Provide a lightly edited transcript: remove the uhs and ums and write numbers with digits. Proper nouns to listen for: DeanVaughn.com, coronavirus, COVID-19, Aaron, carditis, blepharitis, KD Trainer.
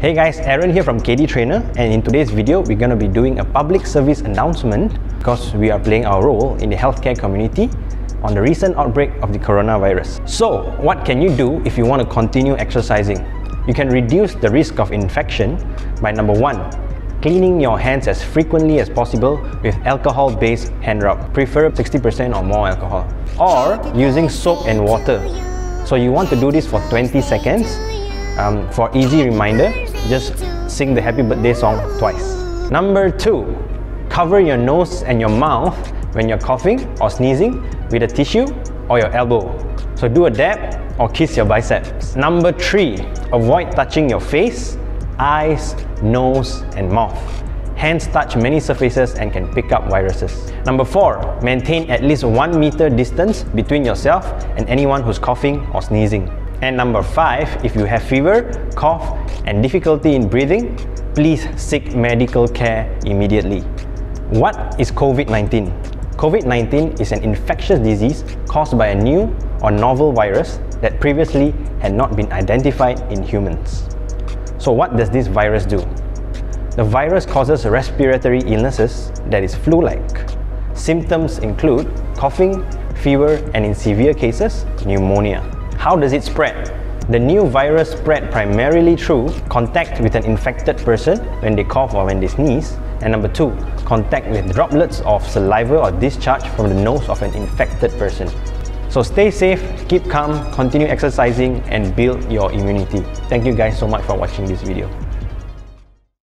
Hey guys, Aaron here from KD Trainer, and in today's video we're going to be doing a public service announcement because we are playing our role in the healthcare community on the recent outbreak of the coronavirus. So what can you do if you want to continue exercising? You can reduce the risk of infection by number one, cleaning your hands as frequently as possible with alcohol-based hand rub, prefer 60% or more alcohol, or using soap and water. So you want to do this for 20 seconds. For easy reminder, just sing the happy birthday song twice. Number two, cover your nose and your mouth when you're coughing or sneezing with a tissue or your elbow. So do a dab or kiss your biceps. Number three, avoid touching your face, eyes, nose and mouth. Hands touch many surfaces and can pick up viruses. Number four, maintain at least 1 meter distance between yourself and anyone who's coughing or sneezing. And number five, if you have fever, cough, and difficulty in breathing, please seek medical care immediately. What is COVID-19? COVID-19 is an infectious disease caused by a new or novel virus that previously had not been identified in humans. So what does this virus do? The virus causes respiratory illnesses that is flu-like. Symptoms include coughing, fever, and in severe cases, pneumonia. How does it spread? The new virus spread primarily through contact with an infected person when they cough or when they sneeze, and number two, contact with droplets of saliva or discharge from the nose of an infected person. So stay safe, keep calm, continue exercising, and build your immunity. Thank you guys so much for watching this video.